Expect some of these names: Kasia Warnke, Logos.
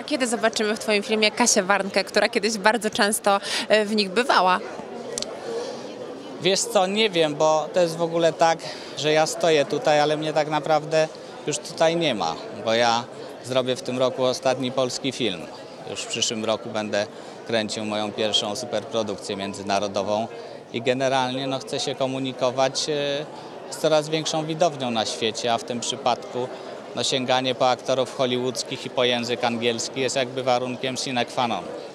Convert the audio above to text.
A kiedy zobaczymy w Twoim filmie Kasię Warnkę, która kiedyś bardzo często w nich bywała? Wiesz co, nie wiem, bo to jest w ogóle tak, że ja stoję tutaj, ale mnie tak naprawdę już tutaj nie ma, bo ja zrobię w tym roku ostatni polski film. Już w przyszłym roku będę kręcił moją pierwszą superprodukcję międzynarodową i generalnie no, chcę się komunikować z coraz większą widownią na świecie, a w tym przypadku no, sięganie po aktorów hollywoodzkich i po język angielski jest jakby warunkiem sine qua non.